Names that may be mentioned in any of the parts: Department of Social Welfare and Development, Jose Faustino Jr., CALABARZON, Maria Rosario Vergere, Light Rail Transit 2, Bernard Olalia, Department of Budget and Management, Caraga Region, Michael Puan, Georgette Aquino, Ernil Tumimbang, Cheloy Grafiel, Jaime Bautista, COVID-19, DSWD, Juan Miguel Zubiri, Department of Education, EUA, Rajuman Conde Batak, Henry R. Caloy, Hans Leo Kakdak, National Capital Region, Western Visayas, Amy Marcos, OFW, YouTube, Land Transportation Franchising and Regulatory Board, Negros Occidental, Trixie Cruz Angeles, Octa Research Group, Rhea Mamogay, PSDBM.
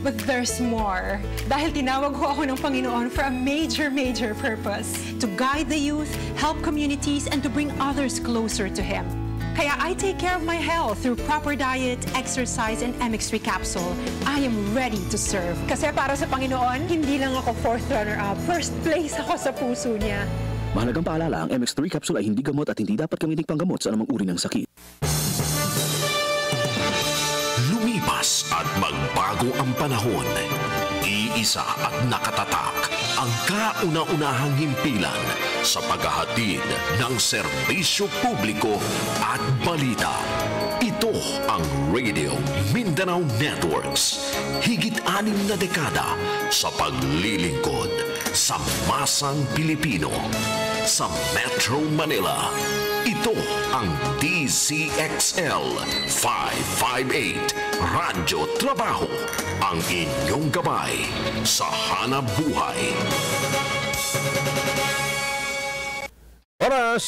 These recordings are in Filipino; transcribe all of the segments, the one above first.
But there's more. Dahil tinawag ho ako ng Panginoon for a major purpose. To guide the youth, help communities, and to bring others closer to Him. Kaya I take care of my health through proper diet, exercise, and MX3 capsule. I am ready to serve. Kasi para sa Panginoon, hindi lang ako fourth runner-up. First place ako sa puso niya. Mahalagang paalala, ang MX3 capsule ay hindi gamot at hindi dapat gamitin panggamot sa anumang uri ng sakit. At magbago ang panahon, iisa at nakatatak ang kauna-unahang himpilan sa paghahatid ng serbisyo publiko at balita. Ito ang Radio Mindanao Networks, higit 6 na dekada sa paglilingkod sa masang Pilipino, sa Metro Manila. Ito ang DCXL 558 Radyo Trabaho, ang inyong gabay sa hanap buhay. Oras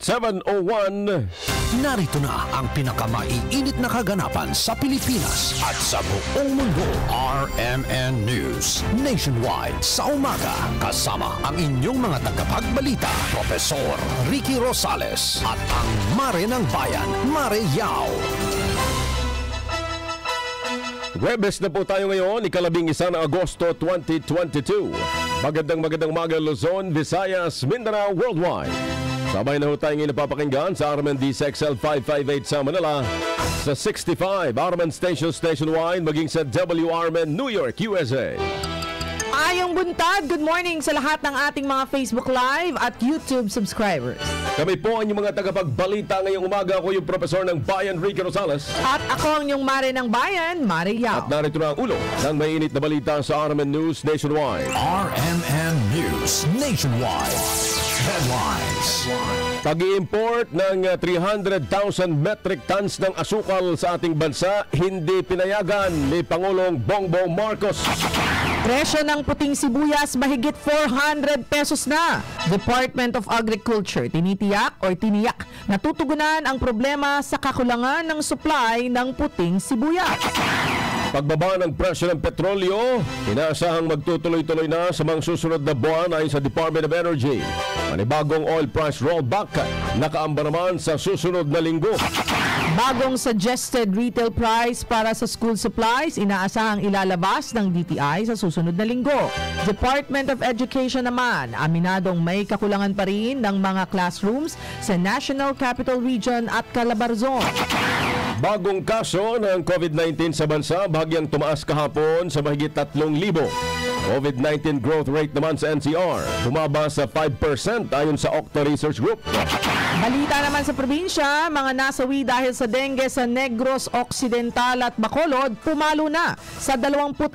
7:01. Narito na ang pinakamaiinit na kaganapan sa Pilipinas at sa buong mundo. RMN News Nationwide sa umaga, kasama ang inyong mga tagapagbalita, Professor Ricky Rosales at ang Mare ng Bayan, Mare Yao. Webbes na po tayo ngayon, ikalabing-isa ng Agosto 2022. Magandang umaga, Luzon, Visayas, Mindanao, worldwide. Sabay na ho tayo ngayon napapakinggan sa RMN DCXL 558 sa Manila, sa 65 RMN Station Nationwide, maging sa WRMN New York, USA. Ayong buntad, good morning sa lahat ng ating mga Facebook Live at YouTube subscribers. Kami po ang inyong mga tagapagbalita ngayong umaga. Ako yung Professor ng Bayan, Ricky Rosales. At ako ang inyong Mare ng Bayan, Mare Yao. At narito na ang ulo ng mainit na balita sa RMN News Nationwide. RMN News Nationwide. Headlines. Pag-i-import ng 300,000 metric tons ng asukal sa ating bansa, hindi pinayagan ni Pangulong Bongbong Marcos. Presyo ng puting sibuyas mahigit 400 pesos na. Department of Agriculture tiniyak na tutugunan ang problema sa kakulangan ng supply ng puting sibuyas. Pagbaba ng presyo ng petrolyo, inaasahang magtutuloy-tuloy na sa mga susunod na buwan ayon sa Department of Energy. Manibagong oil price rollback nakaamba naman sa susunod na linggo. Bagong suggested retail price para sa school supplies, inaasahang ilalabas ng DTI sa susunod na linggo. Department of Education naman, aminadong may kakulangan pa rin ng mga classrooms sa National Capital Region at CALABARZON. Bagong kaso ng COVID-19 sa bansa, bahagyang tumaas kahapon sa mahigit 3,000. COVID-19 growth rate naman sa NCR, bumaba sa 5% ayon sa Octa Research Group. Balita naman sa probinsya, mga nasawi dahil sa dengue sa Negros Occidental at Bacolod, pumalo na sa 26.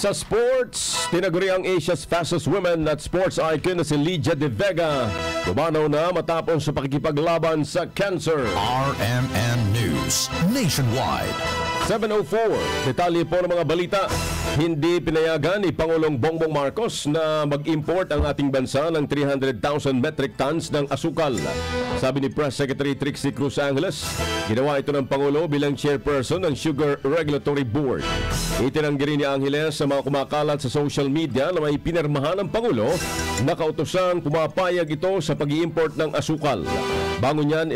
Sa sports, tinaguri ang Asia's fastest women at sports icon na si Lydia De Vega. Tumanaw na matapos sa pakikipaglaban sa cancer. RMN News Nationwide. 7:04. Detalye po ng mga balita. Hindi pinayagan ni Pangulong Bongbong Marcos na mag-import ang ating bansa ng 300,000 metric tons ng asukal. Sabi ni Press Secretary Trixie Cruz Angeles, ginawa ito ng Pangulo bilang chairperson ng Sugar Regulatory Board. Itinanggi rin ni Angeles sa mga kumakalat sa social media na may pinirmahan ng Pangulo na kautosang pumapayag ito sa pag-i-import ng asukal. Bago yan,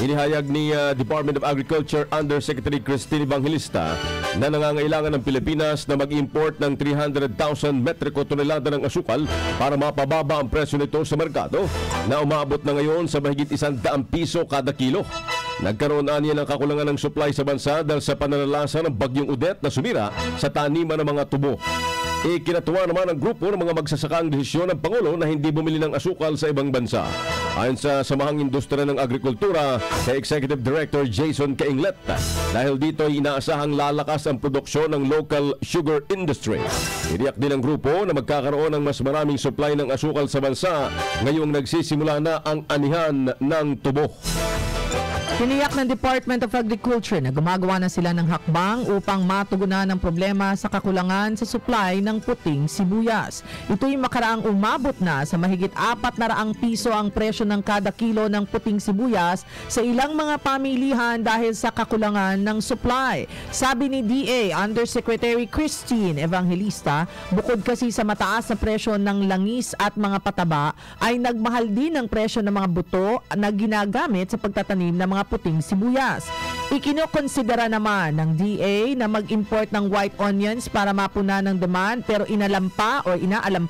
inihayag ni Department of Agriculture Undersecretary Christine Evangelista na nangangailangan ng Pilipinas na mag-import ng 300,000 metriko tonelada ng asukal para mapababa ang presyo nito sa merkado na umabot na ngayon sa mahigit 100 piso kada kilo. Nagkaroon niya ng kakulangan ng supply sa bansa dahil sa pananalasa ng bagyong Udet na sumira sa taniman ng mga tubo. Ikinatuwa naman ang grupo ng mga magsasakang desisyon ng Pangulo na hindi bumili ng asukal sa ibang bansa. Ayon sa Samahang Industriya ng Agrikultura, kay Executive Director Jason Cainglet, dahil dito ay inaasahang lalakas ang produksyon ng local sugar industry. Iriyak din ang grupo na magkakaroon ng mas maraming supply ng asukal sa bansa ngayong nagsisimula na ang anihan ng tubo. Tiniyak ng Department of Agriculture na gumagawa na sila ng hakbang upang matugunan ang problema sa kakulangan sa supply ng puting sibuyas. Ito'y makaraang umabot na sa mahigit 400 piso ang presyo ng kada kilo ng puting sibuyas sa ilang mga pamilihan dahil sa kakulangan ng supply. Sabi ni DA Undersecretary Christine Evangelista, bukod kasi sa mataas na presyo ng langis at mga pataba, ay nagmahal din ang presyo ng mga buto na ginagamit sa pagtatanim ng mga puting sibuyas. Ikinokonsidera naman ng DA na mag-import ng white onions para mapuna ng demand, pero inaalam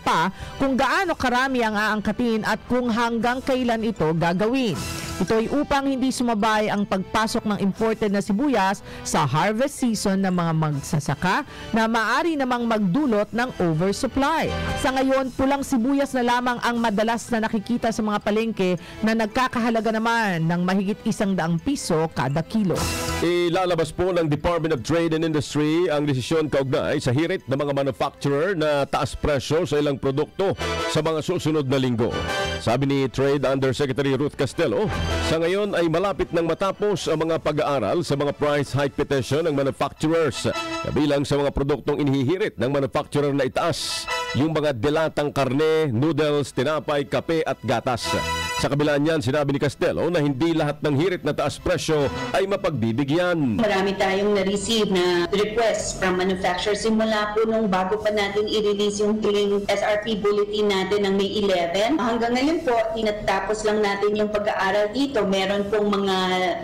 pa kung gaano karami ang aangkatin at kung hanggang kailan ito gagawin. Ito'y upang hindi sumabay ang pagpasok ng imported na sibuyas sa harvest season ng mga magsasaka na maaari namang magdulot ng oversupply. Sa ngayon, pulang sibuyas na lamang ang madalas na nakikita sa mga palengke na nagkakahalaga naman ng mahigit 100 piso kada kilo. Ilalabas po ng Department of Trade and Industry ang desisyon kaugnay sa hirit ng mga manufacturer na taas presyo sa ilang produkto sa mga susunod na linggo. Sabi ni Trade Undersecretary Ruth Castelo, sa ngayon ay malapit nang matapos ang mga pag-aaral sa mga price hike petition ng manufacturers, kabilang sa mga produktong inihihirit ng manufacturer na itaas, yung mga dilatang karne, noodles, tinapay, kape at gatas. Sa kabila niyan, sinabi ni Castelo na hindi lahat ng hirit na taas presyo ay mapagbibigyan. Marami tayong na-receive na requests from manufacturers simula po nung bago pa natin i-release yung SRP bulletin natin ng May 11. Hanggang ngayon po, tinatapos lang natin yung pag-aaral dito. Meron pong mga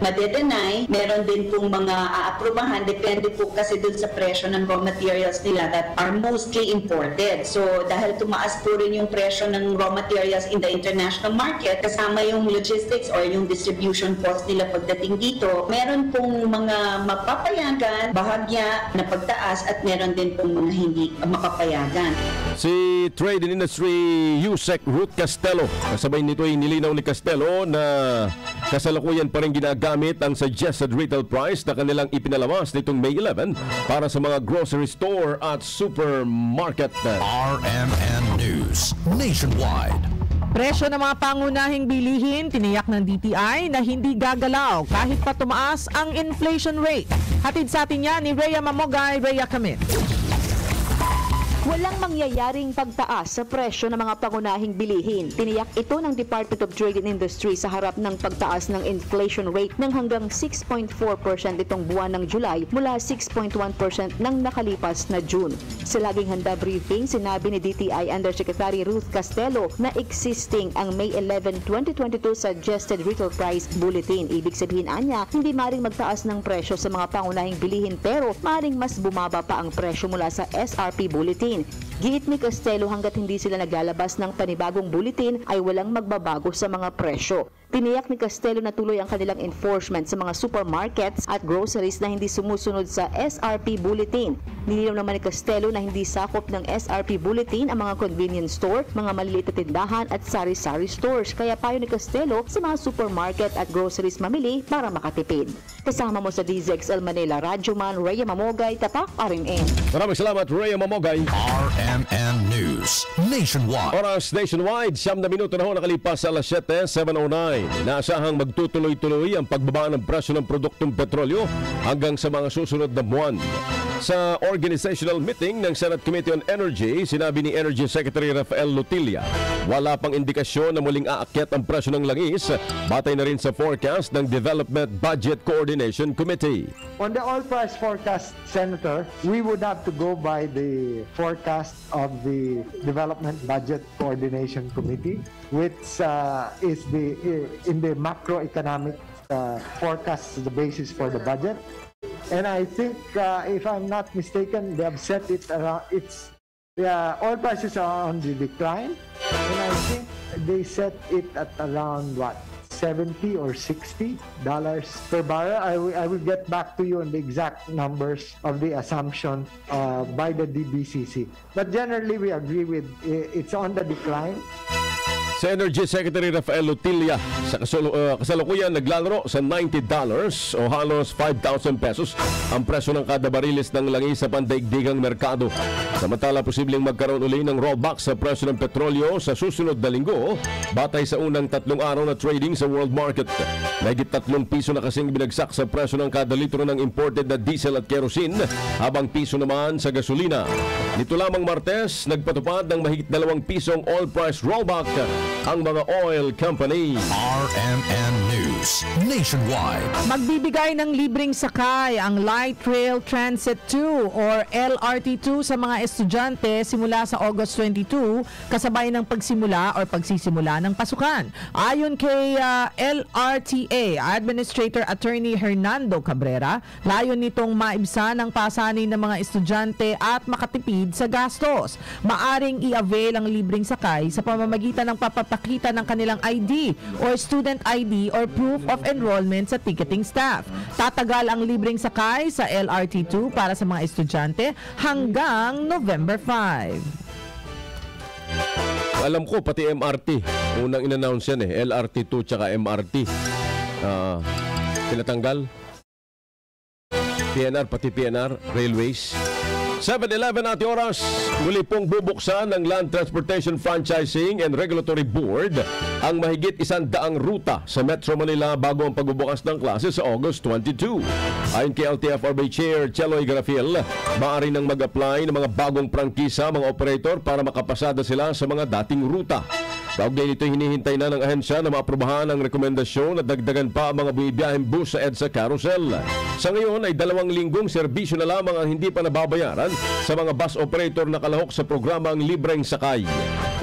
madedenay, meron din pong mga aaprubahan, depende po kasi dun sa presyo ng raw materials nila that are mostly imported. So dahil tumaas po rin yung presyo ng raw materials in the international market, kasama yung logistics or yung distribution cost nila pagdating dito, meron pong mga mapapayagan, bahagya na pagtaas at meron din pong mga hindi makapayagan. Si Trade and Industry USEC Ruth Castelo, kasabay nito ay nilinaw ni Castelo na kasalukuyan pa rin ginagamit ang suggested retail price na kanilang ipinalawas nitong May 11 para sa mga grocery store at supermarket. RMN News Nationwide. Presyo ng mga pangunahing bilihin, tiniyak ng DTI na hindi gagalaw kahit pa tumaas ang inflation rate. Hatid sa atin yan ni Rhea Mamogay. Rhea, kami. Walang mangyayaring pagtaas sa presyo ng mga pangunahing bilihin. Tiniyak ito ng Department of Trade and Industry sa harap ng pagtaas ng inflation rate ng hanggang 6.4% itong buwan ng July mula 6.1% ng nakalipas na June. Sa laging handa briefing, sinabi ni DTI Undersecretary Ruth Castelo na existing ang May 11, 2022 suggested retail price bulletin. Ibig sabihin niya, hindi maring magtaas ng presyo sa mga pangunahing bilihin pero maring mas bumaba pa ang presyo mula sa SRP bulletin. Giit ni Castelo, hanggat hindi sila naglalabas ng panibagong bulletin ay walang magbabago sa mga presyo. Tiniyak ni Castelo na tuloy ang kanilang enforcement sa mga supermarkets at groceries na hindi sumusunod sa SRP bulletin. Nilinaw naman ni Castelo na hindi sakop ng SRP bulletin ang mga convenience store, mga maliliit na tindahan at sari-sari stores. Kaya payo ni Castelo sa mga supermarket at groceries mamili para makatipid. Kasama mo sa DZXL Manila, Radyoman, Rhea Mamogay, Tapak RMN. Maraming salamat, Rhea Mamogay. RMN News Nationwide. Oras Nationwide, 7 na minuto na ho nakalipas sa alas 7, 7:09. Inaasahang magtutuloy-tuloy ang pagbaba ng presyo ng produktong petrolyo hanggang sa mga susunod na buwan. Sa organizational meeting ng Senate Committee on Energy, sinabi ni Energy Secretary Rafael Lotilla, wala pang indikasyon na muling aakyat ang presyo ng langis, batay na rin sa forecast ng Development Budget Coordination Committee. On the oil price forecast, Senator, we would have to go by the forecast of the Development Budget Coordination Committee, which is in the macroeconomic forecast, the basis for the budget. And I think, if I'm not mistaken, they have set it around, oil prices are on the decline, and I think they set it at around, what, $70 or $60 per barrel. I will get back to you on the exact numbers of the assumption by the DBCC. But generally, we agree with it's on the decline. Si Energy Secretary Rafael Lotilla sa kasalukuyan naglalaro sa $90 o halos 5,000 pesos ang presyo ng kada barilis ng langis sa pandaigdigang merkado. Samantala, posibleng magkaroon uli ng rollback sa presyo ng petrolyo sa susunod na linggo batay sa unang 3 araw na trading sa world market. Nagit 3 piso na kasing binagsak sa presyo ng kada litro ng imported na diesel at kerosene, habang piso naman sa gasolina. Dito lamang Martes, nagpatupad ng mahigit 2 pisong oil price rollback ang mga oil company. RMN News Nationwide. Magbibigay ng libreng sakay ang Light Rail Transit 2 or LRT2 sa mga estudyante simula sa August 22 kasabay ng pagsimula o pagsisimula ng pasukan. Ayon kay LRTA Administrator Attorney Hernando Cabrera, layo nitong maibsan ang pasanin ng mga estudyante at makatipid sa gastos. Maaring i-avail ang libreng sakay sa pamamagitan ng papapakita ng kanilang ID or student ID or proof of enrollment sa ticketing staff. Tatagal ang libreng sakay sa LRT2 para sa mga estudyante hanggang November 5. Alam ko, pati MRT. Unang in-announce yan eh. LRT2 tsaka MRT. Pinatanggal. PNR, pati PNR, railways. 7:11 at oras, muli pong bubuksan ng Land Transportation Franchising and Regulatory Board ang mahigit 100 ruta sa Metro Manila bago ang pagbubukas ng klase sa August 22. Ayon kay LTFRB Chair Cheloy Grafiel, maaari nang mag-apply ng mga bagong prangkisa mga operator para makapasada sila sa mga dating ruta. Kaugnay nito, hinihintay na ng ahensya na maaprubahan ang rekomendasyon at dagdagan pa ang mga bumibiyaheng bus sa EDSA Carousel. Sa ngayon ay 2 linggong serbisyo na lamang ang hindi pa nababayaran sa mga bus operator na kalahok sa programang libreng sakay.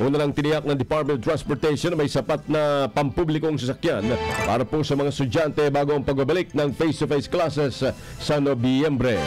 Una lang tiniyak ng Department of Transportation na may sapat na pampublikong sasakyan para po sa mga estudyante bago ang pagbabalik ng face-to-face classes sa Nobyembre.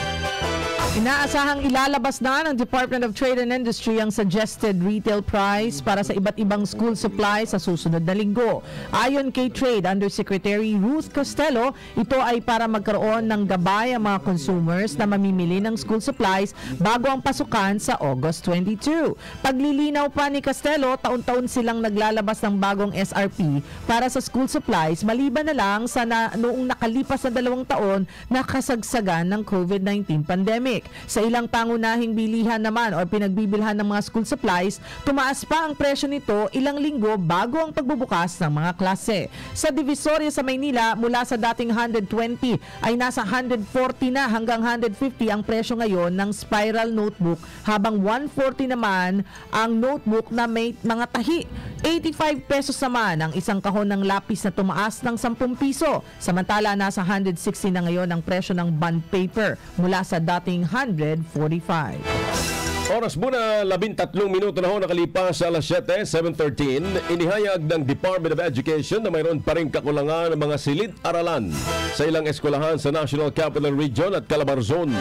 Inaasahang ilalabas na ng Department of Trade and Industry ang suggested retail price para sa iba't ibang school supplies sa susunod na linggo. Ayon kay Trade Undersecretary Ruth Castelo, ito ay para magkaroon ng gabay ang mga consumers na mamimili ng school supplies bago ang pasukan sa August 22. Paglilinaw pa ni Castelo, taon-taon silang naglalabas ng bagong SRP para sa school supplies maliban na lang sa noong nakalipas na 2 taon na kasagsagan ng COVID-19 pandemic. Sa ilang pangunahing bilihan naman o pinagbibilhan ng mga school supplies, tumaas pa ang presyo nito ilang linggo bago ang pagbubukas ng mga klase. Sa Divisoria sa Maynila, mula sa dating 120 ay nasa 140 na hanggang 150 ang presyo ngayon ng spiral notebook, habang 140 naman ang notebook na may mga tahi. 85 pesos naman ang isang kahon ng lapis na tumaas ng 10 piso. Samantala, nasa 160 na ngayon ang presyo ng bond paper mula sa dating 145. Oras muna, 13 minuto na ho nakalipas sa alas 7, 7:13, inihayag ng Department of Education na mayroon pa rin kakulangan ng mga silid-aralan sa ilang eskwelahan sa National Capital Region at Calabarzon.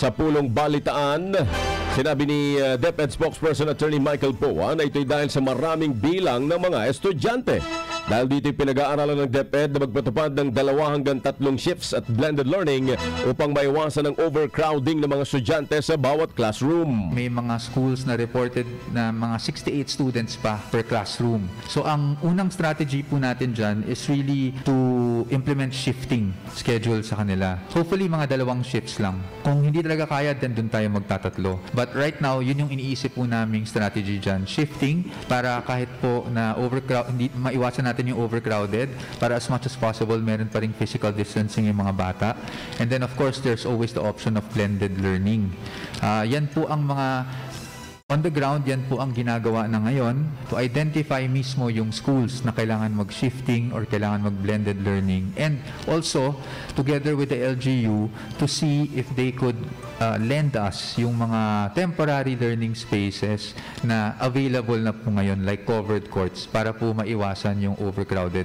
Sa pulong balitaan, sinabi ni DepEd Spokesperson Attorney Michael Puan na ito'y dahil sa maraming bilang ng mga estudyante. Dahil dito'y pinag-aaralan ng DepEd na magpatupad ng 2 hanggang 3 shifts at blended learning upang maiwasan ang overcrowding ng mga estudyante sa bawat classroom. May mga schools na reported na mga 68 students pa per classroom. So ang unang strategy po natin dyan is really to implement shifting schedule sa kanila. Hopefully mga 2 shifts lang. Kung hindi talaga kaya, then doon tayo magtatatlo. But right now, yun yung iniisip po naming strategy dyan. Shifting para kahit po na overcrowd, hindi maiwasan natin yung overcrowded para as much as possible meron pa rin physical distancing yung mga bata. And then of course, there's always the option of blended learning. Yan po ang mga on the ground, yan po ang ginagawa na ngayon to identify mismo yung schools na kailangan mag-shifting or kailangan mag-blended learning. And also, together with the LGU, to see if they could lend us yung mga temporary learning spaces na available na po ngayon, like covered courts, para po maiwasan yung overcrowded.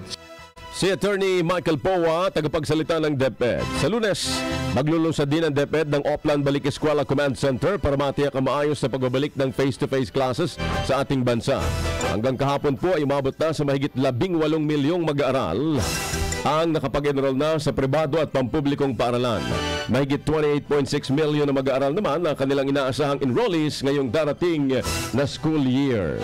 Si Attorney Michael Powa, tagapagsalita ng DepEd. Sa Lunes, maglulunsad din ang DepEd ng Oplan Balik Eskwela Command Center para matiyak ang maayos na pagbabalik ng face-to-face classes sa ating bansa. Hanggang kahapon po ay umabot na sa mahigit 18 milyong mag-aaral ang nakapag-enroll na sa pribado at pampublikong paaralan. Mahigit 28.6 milyon na mag-aaral naman ang kanilang inaasahang enrollees ngayong darating na school year.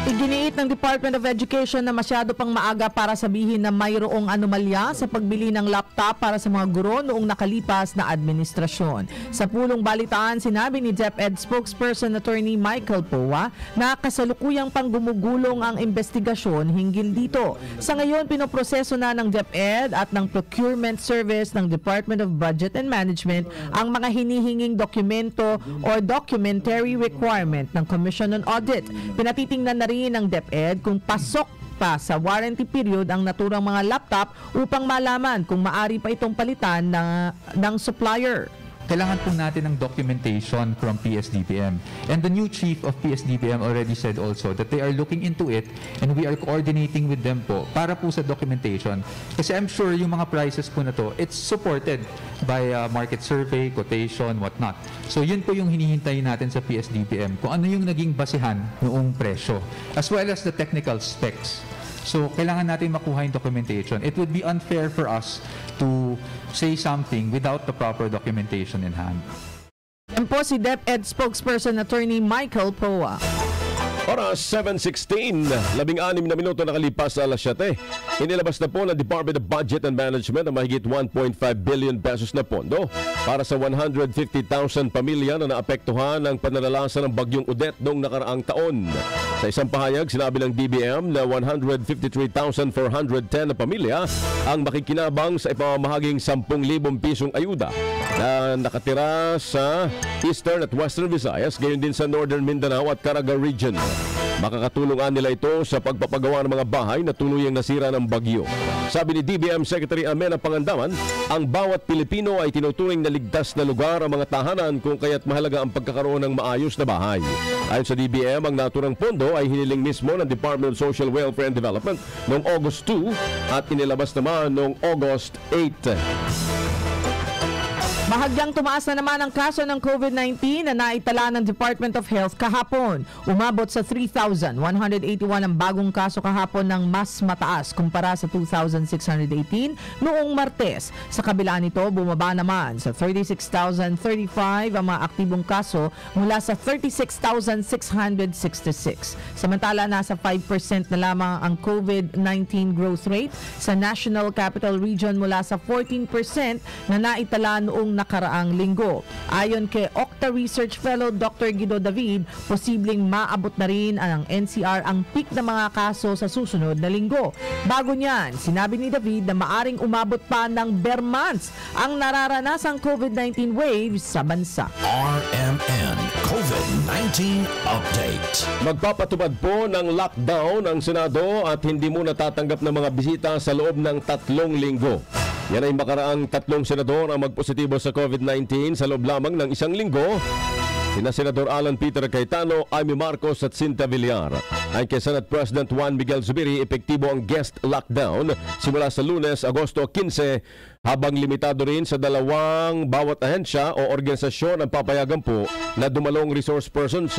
Iginiit ng Department of Education na masyado pang maaga para sabihin na mayroong anomalya sa pagbili ng laptop para sa mga guro noong nakalipas na administrasyon. Sa pulong balitaan, sinabi ni DepEd spokesperson attorney Michael Puan na kasalukuyang pang gumugulong ang investigasyon hinggil dito. Sa ngayon, pinoproseso na ng DepEd at ng Procurement Service ng Department of Budget and Management ang mga hinihinging dokumento or documentary requirement ng Commission on Audit. Pinatitingnan na rin ng DepEd kung pasok pa sa warranty period ang naturang mga laptop upang malaman kung maaari pa itong palitan ng supplier. Kailangan po natin ng documentation from PSDBM. And the new chief of PSDBM already said also that they are looking into it and we are coordinating with them po para po sa documentation. Kasi I'm sure yung mga prices po na to, it's supported by market survey, quotation, whatnot. So yun po yung hinihintay natin sa PSDBM, kung ano yung naging basihan noong presyo, as well as the technical specs. So, kailangan natin makuha yung documentation. It would be unfair for us to say something without the proper documentation in hand. Yan po si DepEd spokesperson attorney Michael Proa. Oras 7:16, 16 na minuto nakalipas sa alas 7. Inilabas na po ng Department of Budget and Management ang mahigit 1.5 billion pesos na pondo para sa 150,000 pamilya na naapektuhan ng pananalasa ng bagyong Odette noong nakaraang taon. Sa isang pahayag, sinabi ng DBM na 153,410 na pamilya ang makikinabang sa ipamamahaging 10,000 pisong ayuda na nakatira sa Eastern at Western Visayas, gayon din sa Northern Mindanao at Caraga Region. Makakatulungan nila ito sa pagpapagawa ng mga bahay na tuluyang nasira ng bagyo. Sabi ni DBM Secretary Amena Pangandaman, ang bawat Pilipino ay tinuturing na ligtas na lugar ang mga tahanan kung kaya't mahalaga ang pagkakaroon ng maayos na bahay. Ayon sa DBM, ang naturang pondo ay hiniling mismo ng Department of Social Welfare and Development noong August 2 at inilabas naman noong August 8. Bahagyang tumaas na naman ang kaso ng COVID-19 na naitala ng Department of Health kahapon. Umabot sa 3,181 ang bagong kaso kahapon ng mas mataas kumpara sa 2,618 noong Martes. Sa kabila nito, bumaba naman sa 36,035 ang mga aktibong kaso mula sa 36,666. Samantala, nasa 5% na lamang ang COVID-19 growth rate sa National Capital Region mula sa 14% na naitala noong nakaraang linggo. Ayon kay Octa Research Fellow Dr. Guido David, posibleng maabot na rin ang NCR ang peak ng mga kaso sa susunod na linggo. Bago niyan, sinabi ni David na maaring umabot pa ng bare months ang nararanasang COVID-19 waves sa bansa. RMN COVID-19 Update. Magpapatupad po ng lockdown ang Senado at hindi muna tatanggap ng mga bisita sa loob ng 3 linggo. Yan ay makaraang 3 senador ang magpositibo sa COVID-19 sa loob lamang ng 1 linggo. Sina Senador Alan Peter Cayetano, Amy Marcos at Cinta Villar. Ay kay Senate President Juan Miguel Zubiri, epektibo ang guest lockdown simula sa Lunes, Agosto 15, habang limitado rin sa dalawang bawat ahensya o organisasyon ang papayagan po na dumalong resource persons.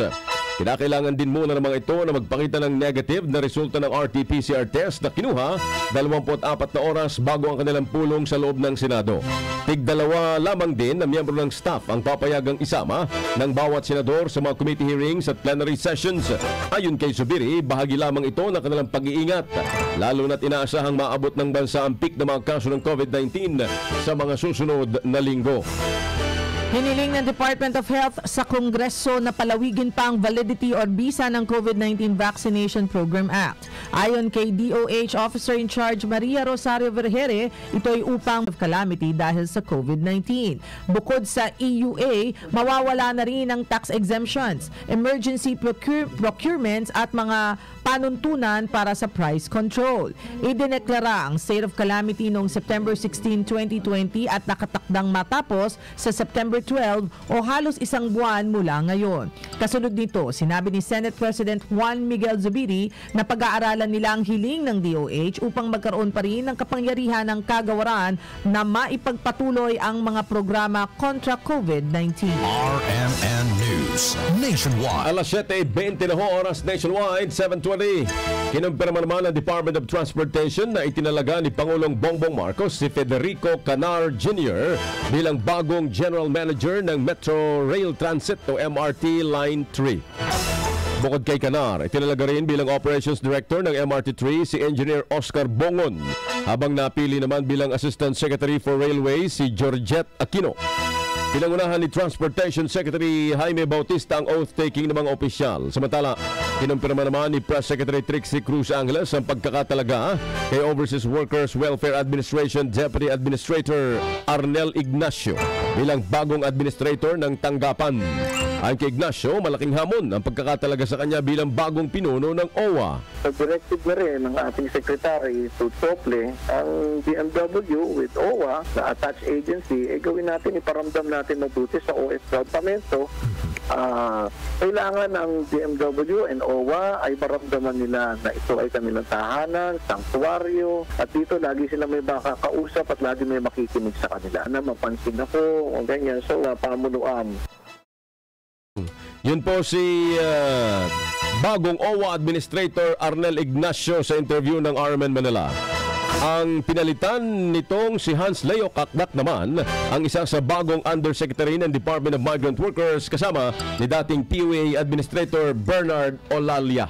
Kinakailangan din muna ng mga ito na magpakita ng negative na resulta ng RT-PCR test na kinuha 24 na oras bago ang kanilang pulong sa loob ng Senado. Tig-dalawa lamang din na miyembro ng staff ang papayagang isama ng bawat senador sa mga committee hearings at plenary sessions. Ayon kay Zubiri, bahagi lamang ito ng kanilang pag-iingat, lalo na't inaasahang maabot ng bansa ang peak ng mga kaso ng COVID-19 sa mga susunod na linggo. Hiniling ng Department of Health sa Kongreso na palawigin pa ang validity or bisa ng COVID-19 Vaccination Program Act. Ayon kay DOH Officer in Charge Maria Rosario Vergere, ito ay upang calamity dahil sa COVID-19. Bukod sa EUA, mawawala na rin ang tax exemptions, emergency procurements at mga panuntunan para sa price control. Idineklara ang state of calamity noong September 16, 2020 at nakatakdang matapos sa September 12 o halos 1 buwan mula ngayon. Kasunod nito, sinabi ni Senate President Juan Miguel Zubiri na pag-aaralan nila ang hiling ng DOH upang magkaroon pa rin ng kapangyarihan ng kagawaran na maipagpatuloy ang mga programa kontra COVID-19. RMN News Nationwide. Alas 7:20 na oras nationwide, 7:20. Kinumpirma naman ng Department of Transportation na itinalaga ni Pangulong Bongbong Marcos si Federico Canar Jr. bilang bagong General Manager ng Metro Rail Transit o MRT Line 3. Bukod kay Canar, itinalaga rin bilang Operations Director ng MRT3 si Engineer Oscar Bongon, habang napili naman bilang Assistant Secretary for Railways si Georgette Aquino. Pinangunahan ni Transportation Secretary Jaime Bautista ang oath-taking ng mga opisyal. Samantala, kinumpirma naman ni Press Secretary Trixie Cruz Angeles ang pagkakatalaga kay Overseas Workers Welfare Administration Deputy Administrator Arnel Ignacio bilang bagong administrator ng tanggapan. Ang kay Ignacio, malaking hamon ang pagkakatalaga sa kanya bilang bagong pinuno ng OWA. Nag-directed na rin ng ating Secretary to Sople ang BMW with OWA na attached agency, gawin natin, iparamdam na natin mabuti sa OSW Departamento. Kailangan ng BMW and OWA ay maramdaman nila na ito ay kanilang tahanan, sanktuaryo, at dito lagi sila may baka kausap at lagi may makikinig sa kanila na mapansin ako o ganyan, so napamunuan. Yun po si bagong OWA Administrator Arnel Ignacio sa interview ng RMN Manila. Ang pinalitan nitong si Hans Leo Kakdak naman ang isa sa bagong Undersecretary ng Department of Migrant Workers kasama ni dating POA Administrator Bernard Olalia.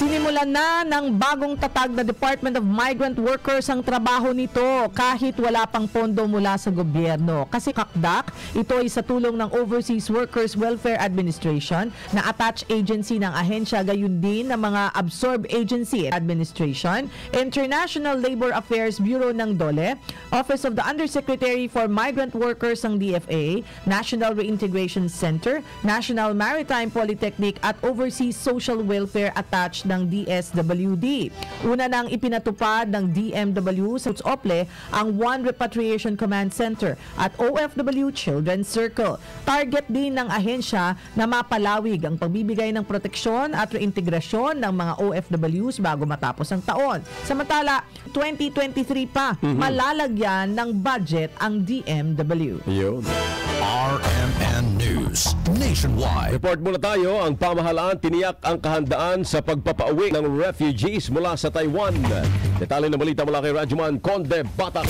Sinimulan na ng bagong tatag na Department of Migrant Workers ang trabaho nito kahit wala pang pondo mula sa gobyerno. Kasi Kakdak, ito ay sa tulong ng Overseas Workers Welfare Administration na attached agency ng ahensya, gayon din ng mga absorb agency administration, International Labor Affairs Bureau ng DOLE, Office of the Undersecretary for Migrant Workers ng DFA, National Reintegration Center, National Maritime Polytechnic at Overseas Social Welfare attached ng DSWD. Una nang ipinatupad ng DMW sa OPLE ang One Repatriation Command Center at OFW Children's Circle. Target din ng ahensya na mapalawig ang pagbibigay ng proteksyon at reintegrasyon ng mga OFWs bago matapos ang taon. Samantala, 2023 pa, malalagyan ng budget ang DMW. Yun. RMN News Nationwide. Report muna tayo. Ang pamahalaan tiniyak ang kahandaan sa pagpapauwi ng refugees mula sa Taiwan. Detalye na balita mula kay Rajuman Conde Batak.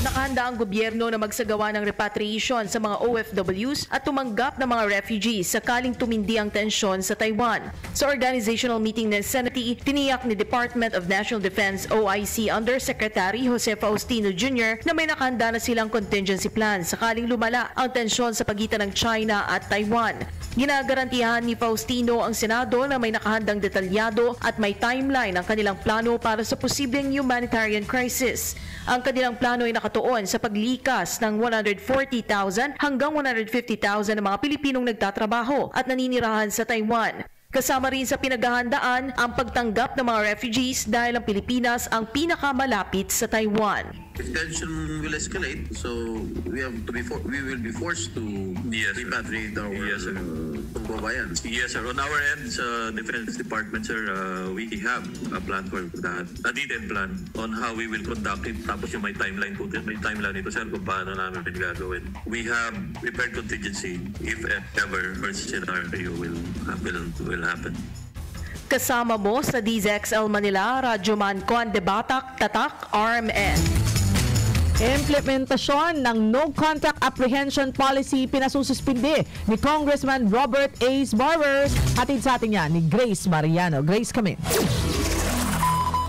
Nakahanda ang gobyerno na magsagawa ng repatriation sa mga OFWs at tumanggap ng mga refugees sakaling tumindi ang tensyon sa Taiwan. Sa organizational meeting ng Senate, tiniyak ni Department of National Defense OIC Undersecretary Jose Faustino Jr. na may nakahanda na silang contingency plan sakaling lumala ang tensyon sa pagitan ng China at Taiwan. Ginagarantiyahan ni Faustino ang Senado na may nakahandang detalyado at may timeline ang kanilang plano para sa posibleng humanitarian crisis. Ang kanilang plano ay nakatuon sa paglikas ng 140,000 hanggang 150,000 ng mga Pilipinong nagtatrabaho at naninirahan sa Taiwan. Kasama rin sa pinaghahandaan ang pagtanggap ng mga refugees dahil ang Pilipinas ang pinakamalapit sa Taiwan. If tension will escalate, so we will be forced to repatriate our kababayan. Yes, sir. On our end, sa Defense Department, sir, we have a plan for that. A detailed plan on how we will conduct it. Tapos yung may timeline po. May timeline ito, sir, kung paano namin pinagagawin. We have prepared contingency if ever first scenario will happen. Kasama mo sa DZXL Manila, Radyo Mancon de Batak, Tatak, RMN. Implementasyon ng no-contact apprehension policy pinasususpindi ni Congressman Robert Ace Barbers. Hatid sa atin yan ni Grace Mariano. Grace, kami.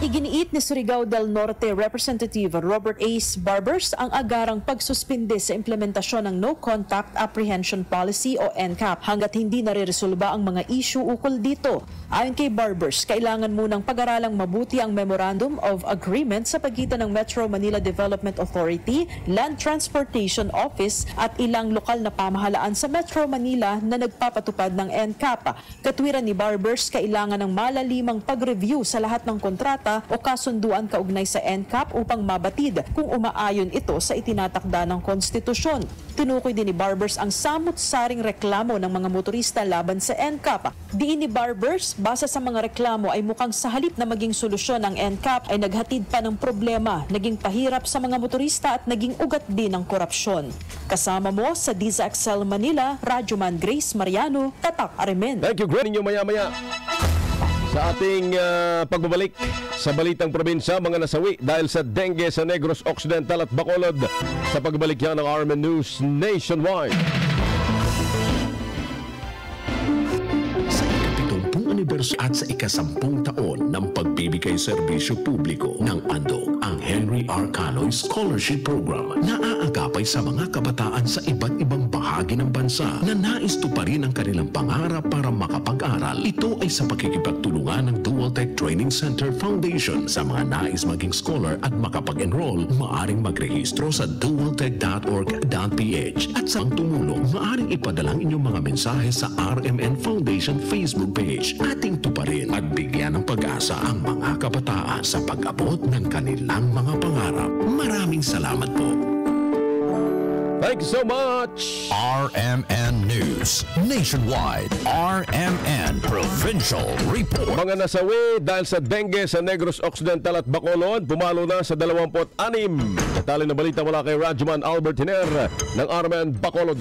Iginiit ni Surigao del Norte Representative Robert Ace Barbers ang agarang pagsuspindi sa implementasyon ng No Contact Apprehension Policy o NCAP hanggat hindi nare-resolba ang mga issue ukol dito. Ayon kay Barbers, kailangan munang pag-aralang mabuti ang Memorandum of Agreement sa pagitan ng Metro Manila Development Authority, Land Transportation Office at ilang lokal na pamahalaan sa Metro Manila na nagpapatupad ng NCAP. Katwiran ni Barbers, kailangan ng malalimang pag-review sa lahat ng kontrata o kasunduan kaugnay sa NCAP upang mabatid kung umaayon ito sa itinatakda ng konstitusyon. Tinukoy din ni Barbers ang samut-saring reklamo ng mga motorista laban sa NCAP. Diin ni Barbers, base sa mga reklamo ay mukhang sa halip na maging solusyon ang NCAP ay naghatid pa ng problema, naging pahirap sa mga motorista at naging ugat din ng korupsyon. Kasama mo sa DZXL Manila, Radyoman Grace Mariano, Tatak Arimen. Thank you, Grace. Maya-maya. Sa ating pagbabalik sa balitang probinsya, mga nasawi dahil sa dengue sa Negros Occidental at Bacolod. Sa pagbabalik yan ng RMN News Nationwide. Barbers at sa 10 taon ng pagbibigay serbisyo publiko ng Andong ang Henry R. Caloy Scholarship Program na aagapay sa mga kabataan sa iba't ibang bahagi ng bansa na nais tuparin ang kanilang pangarap para makapag-aral. Ito ay sa pakikipagtulungan ng Dual Tech Training Center Foundation. Sa mga nais maging scholar at makapag-enroll, maaaring magrehistro sa dualtech.org.ph at sa tumulong, maaaring ipadalang inyong mga mensahe sa RMN Foundation Facebook page. Ating tuparin at bigyan ng pag-asa ang mga kabataan sa pag-abot ng kanilang mga pangarap. Maraming salamat po. Thank you so much. RMN News Nationwide. RMN Provincial Report. Mga nasawi dahil sa dengue sa Negros Occidental at Bacolod, bumalo na sa 26. Katali na balita mula kay Radjuman Albert Hiner ng RMN Bacolod.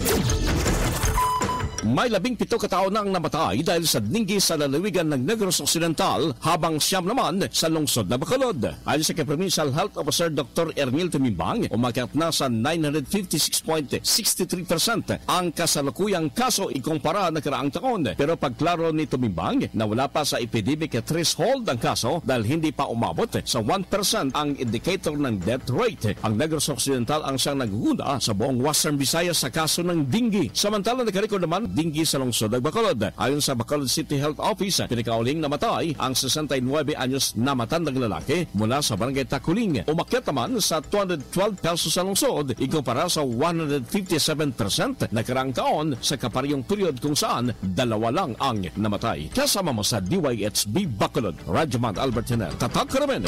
May 17 katao na ang namatay dahil sa dengue sa lalawigan ng Negros Occidental, habang 9 naman sa lungsod na Bacolod. Ayon sa Provincial Health Officer Dr. Ernil Tumimbang, umakyat na sa 956.63% ang kasalukuyang kaso ikumpara na nakaraang taon. Pero pagklaro ni Tumimbang na wala pa sa epidemic threshold ang kaso dahil hindi pa umabot sa 1% ang indicator ng death rate. Ang Negros Occidental ang siyang naguguna sa buong Western Visayas sa kaso ng dengue. Samantala, nakarecord naman dengue sa lungsod ng Bacolod. Ayon sa Bacolod City Health Office, pinakauling namatay ang 69 anyos na matandang lalaki mula sa barangay Takuling. Umakyat naman sa 212 pesos sa lungsod, ikumpara sa 157% na nakaraang taon sa kaparehong period kung saan 2 lang ang namatay. Kasama mo sa DYHB Bacolod, Rajmand Albertinel, Tatak Karamen.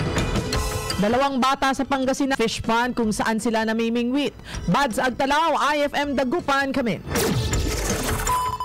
2 bata sa Pangasinan fish pond kung saan sila namimingwit. Bads Agtalaw, IFM Dagupan kami.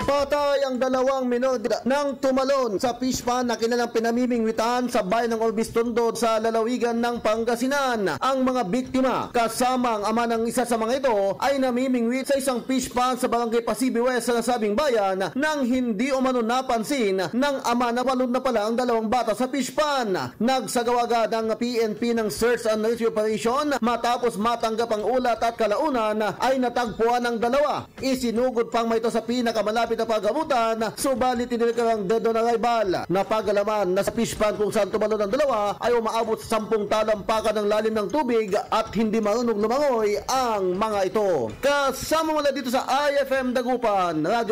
Patay ang 2 minor nang tumalon sa fish pond na kinalang pinamimingwitan sa bayan ng Orbistondo sa lalawigan ng Pangasinan. Ang mga biktima, kasama ang ama ng isa sa mga ito, ay namimingwit sa isang fish pond sa barangay Pasibi West sa nasabing bayan nang hindi umano napansin ng ama na walod na pala ang 2 bata sa fish pond. Nagsagawa agad ang PNP ng search and rescue operation. Matapos matanggap ang ulat at kalaunan ay natagpuan ang 2. Isinugod pang may ito sa pinakamalapit na pagamutan, subalit tinilikang dedo na rival. Napagalaman na sa fish pond kung saan tumalon ang 2 ay umaabot sa 10 talampakan ng lalim ng tubig at hindi marunong lumangoy ang mga ito. Kasama mula dito sa IFM Dagupan, Radyo